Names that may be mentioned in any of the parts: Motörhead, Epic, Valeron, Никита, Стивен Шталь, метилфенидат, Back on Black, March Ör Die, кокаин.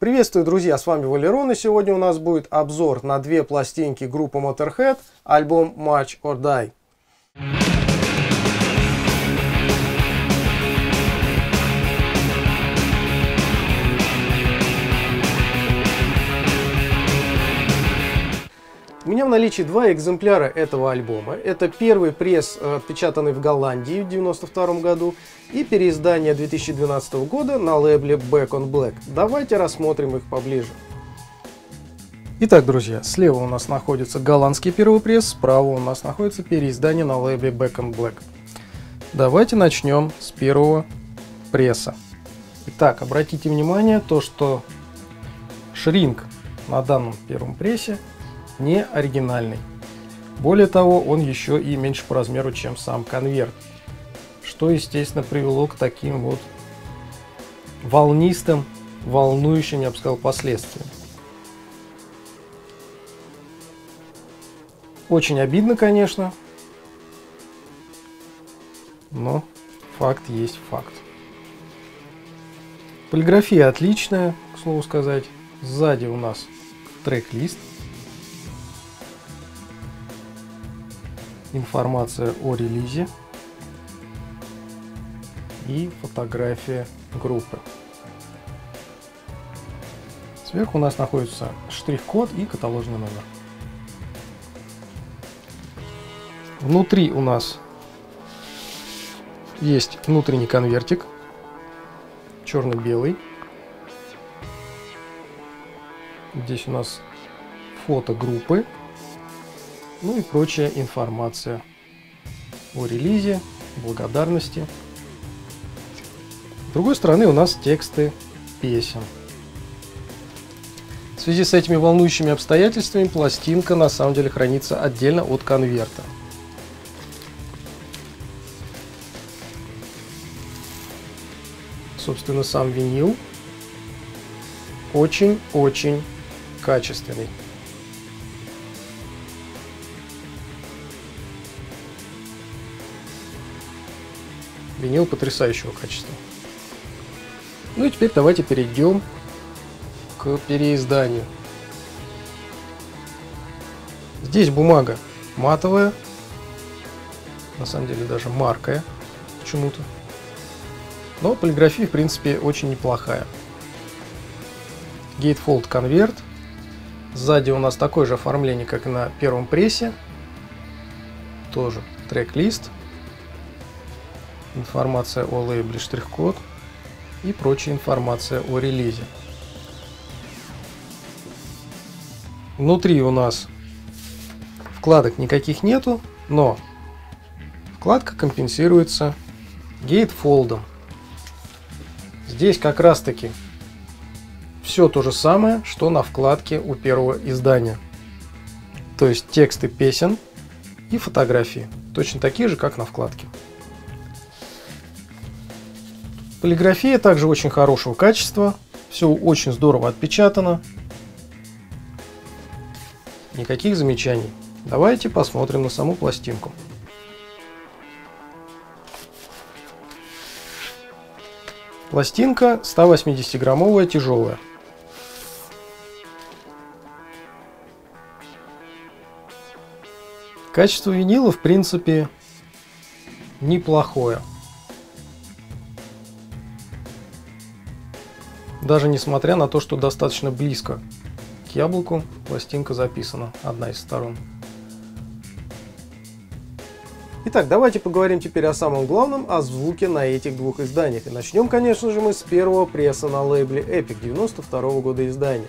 Приветствую, друзья, с вами Валерон, и сегодня у нас будет обзор на две пластинки группы Motörhead, альбом March Ör Die. У меня в наличии два экземпляра этого альбома. Это первый пресс, отпечатанный в Голландии в 1992 году, и переиздание 2012 года на лейбле Back on Black. Давайте рассмотрим их поближе. Итак, друзья, слева у нас находится голландский первый пресс, справа у нас находится переиздание на лейбле Back on Black. Давайте начнем с первого пресса. Итак, обратите внимание, то что шринг на данном первом прессе не оригинальный. Более того, он еще и меньше по размеру, чем сам конверт, что, естественно, привело к таким вот волнистым, волнующим, я бы сказал, последствиям. Очень обидно, конечно, но факт есть факт. Полиграфия отличная, к слову сказать. Сзади у нас трек-лист. Информация о релизе и фотография группы. Сверху у нас находится штрих-код и каталожный номер. Внутри у нас есть внутренний конвертик, черно-белый. Здесь у нас фото группы. Ну и прочая информация о релизе, благодарности. С другой стороны у нас тексты песен. В связи с этими волнующими обстоятельствами пластинка на самом деле хранится отдельно от конверта. Собственно, сам винил очень-очень качественный. Винил потрясающего качества. Ну и теперь давайте перейдем к переизданию. Здесь бумага матовая, на самом деле даже маркая почему-то. Но полиграфия, в принципе, очень неплохая. Gatefold конверт. Сзади у нас такое же оформление, как и на первом прессе. Тоже трек-лист. Информация о лейбле, штрих-код и прочая информация о релизе. Внутри у нас вкладок никаких нету, но вкладка компенсируется гейтфолдом. Здесь как раз таки все то же самое, что на вкладке у первого издания. То есть тексты песен и фотографии. Точно такие же, как на вкладке. Полиграфия также очень хорошего качества, все очень здорово отпечатано, никаких замечаний. Давайте посмотрим на саму пластинку. Пластинка 180-граммовая, тяжелая. Качество винила, в принципе, неплохое. Даже несмотря на то, что достаточно близко к яблоку, пластинка записана, одна из сторон. Итак, давайте поговорим теперь о самом главном, о звуке на этих двух изданиях. И начнем, конечно же, мы с первого пресса на лейбле Epic 92-го года издания.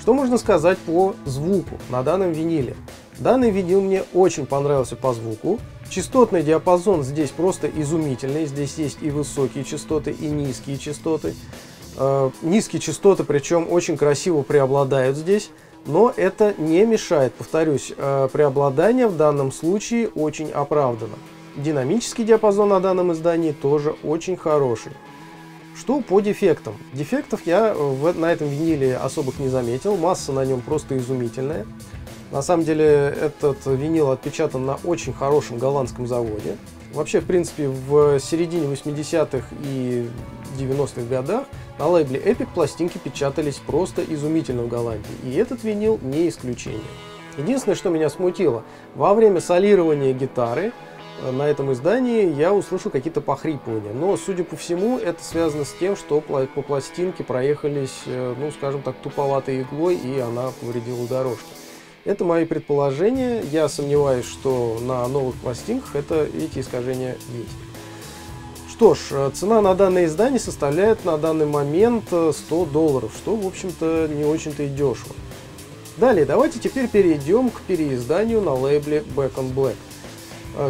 Что можно сказать по звуку на данном виниле? Данный винил мне очень понравился по звуку. Частотный диапазон здесь просто изумительный. Здесь есть и высокие частоты, и низкие частоты. Низкие частоты, причем очень красиво преобладают здесь, но это не мешает, повторюсь, преобладание в данном случае очень оправдано. Динамический диапазон на данном издании тоже очень хороший. Что по дефектам? Дефектов я на этом виниле особых не заметил, масса на нем просто изумительная. На самом деле этот винил отпечатан на очень хорошем голландском заводе. Вообще, в принципе, в середине 80-х и 90-х годах на лейбле Epic пластинки печатались просто изумительно в Голландии, и этот винил не исключение. Единственное, что меня смутило, во время солирования гитары на этом издании я услышал какие-то похрипывания, но, судя по всему, это связано с тем, что по пластинке проехались, ну, скажем так, туповатой иглой, и она повредила дорожки. Это мои предположения, я сомневаюсь, что на новых пластинках эти искажения есть. Что ж, цена на данное издание составляет на данный момент $100, что, в общем-то, не очень-то и дешево. Далее, давайте теперь перейдем к переизданию на лейбле Back on Black.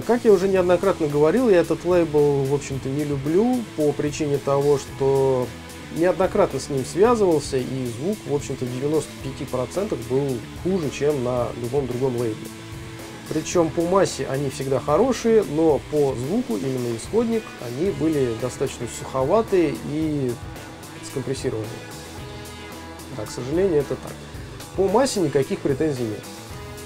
Как я уже неоднократно говорил, я этот лейбл, в общем-то, не люблю по причине того, что неоднократно с ним связывался, и звук, в общем-то, в 95% был хуже, чем на любом другом лейбле. Причем по массе они всегда хорошие, но по звуку, именно исходник, они были достаточно суховатые и скомпрессированные. Да, к сожалению, это так. По массе никаких претензий нет.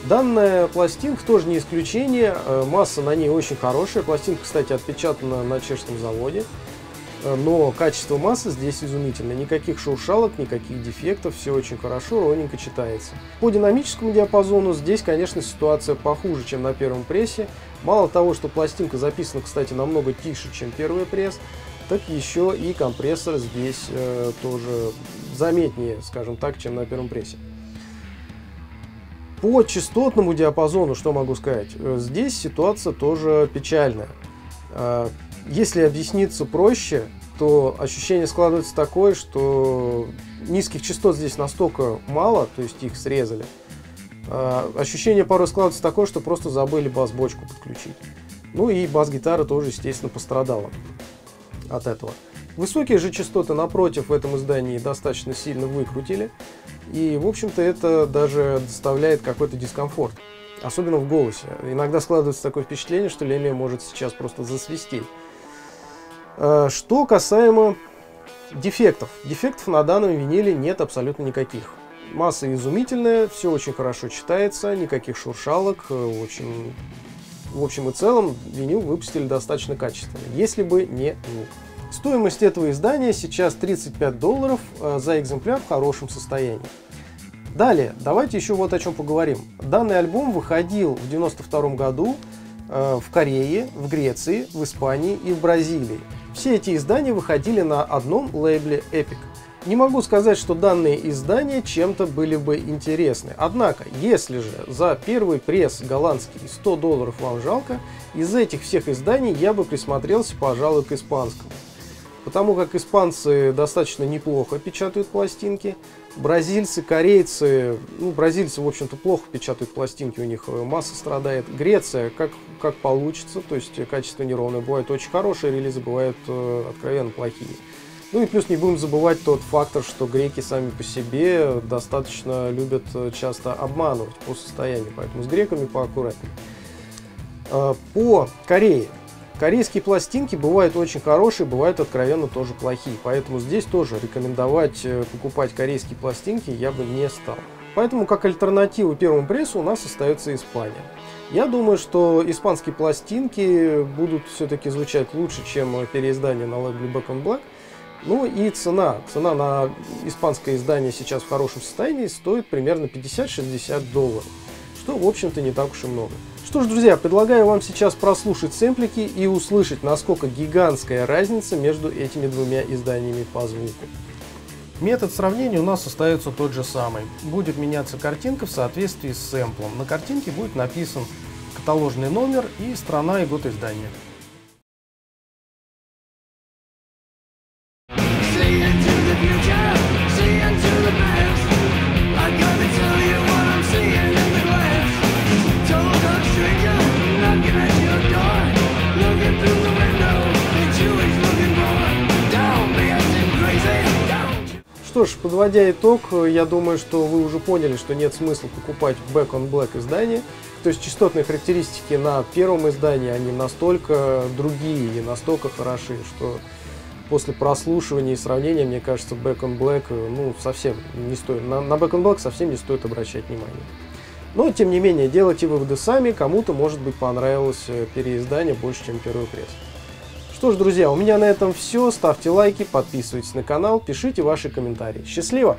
Данная пластинка тоже не исключение, масса на ней очень хорошая, пластинка, кстати, отпечатана на чешском заводе, но качество массы здесь изумительное, никаких шуршалок, никаких дефектов, все очень хорошо, ровненько читается. По динамическому диапазону здесь, конечно, ситуация похуже, чем на первом прессе, мало того, что пластинка записана, кстати, намного тише, чем первый пресс, так еще и компрессор здесь тоже заметнее, скажем так, чем на первом прессе. По частотному диапазону, что могу сказать, здесь ситуация тоже печальная. Если объясниться проще, то ощущение складывается такое, что низких частот здесь настолько мало, то есть их срезали. Ощущение порой складывается такое, что просто забыли бас-бочку подключить. Ну и бас-гитара тоже, естественно, пострадала от этого. Высокие же частоты, напротив, в этом издании достаточно сильно выкрутили. И, в общем-то, это даже доставляет какой-то дискомфорт, особенно в голосе. Иногда складывается такое впечатление, что лелия может сейчас просто засвистеть. Что касаемо дефектов. Дефектов на данном виниле нет абсолютно никаких. Масса изумительная, все очень хорошо читается, никаких шуршалок. Очень... В общем и целом, винил выпустили достаточно качественно, если бы не звук. Стоимость этого издания сейчас $35 за экземпляр в хорошем состоянии. Далее, давайте еще вот о чем поговорим. Данный альбом выходил в 1992 году в Корее, в Греции, в Испании и в Бразилии. Все эти издания выходили на одном лейбле Epic. Не могу сказать, что данные издания чем-то были бы интересны. Однако, если же за первый пресс голландский $100 вам жалко, из этих всех изданий я бы присмотрелся, пожалуй, к испанскому. Потому как испанцы достаточно неплохо печатают пластинки, бразильцы, корейцы, ну, бразильцы, в общем-то, плохо печатают пластинки, у них масса страдает. Греция, как получится, то есть качество неровное, бывает очень хорошие релизы, бывают откровенно плохие. Ну и плюс не будем забывать тот фактор, что греки сами по себе достаточно любят часто обманывать по состоянию, поэтому с греками поаккуратнее. По Корее. Корейские пластинки бывают очень хорошие, бывают откровенно тоже плохие, поэтому здесь тоже рекомендовать покупать корейские пластинки я бы не стал. Поэтому как альтернативу первому прессу у нас остается Испания. Я думаю, что испанские пластинки будут все-таки звучать лучше, чем переиздание на лейбле Back on Black. Ну и цена. Цена на испанское издание сейчас в хорошем состоянии стоит примерно $50–60. Что, в общем-то, не так уж и много. Что ж, друзья, предлагаю вам сейчас прослушать сэмплики и услышать, насколько гигантская разница между этими двумя изданиями по звуку. Метод сравнения у нас остается тот же самый. Будет меняться картинка в соответствии с сэмплом. На картинке будет написан каталожный номер и страна и год издания. Что ж, подводя итог, я думаю, что вы уже поняли, что нет смысла покупать Back on Black издание. То есть частотные характеристики на первом издании, они настолько другие и настолько хороши, что после прослушивания и сравнения, мне кажется, Back on Black, ну, совсем не стоит, на Back on Black совсем не стоит обращать внимание. Но, тем не менее, делайте выводы сами, кому-то, может быть, понравилось переиздание больше, чем первый пресс. Что ж, друзья, у меня на этом все. Ставьте лайки, подписывайтесь на канал, пишите ваши комментарии. Счастливо!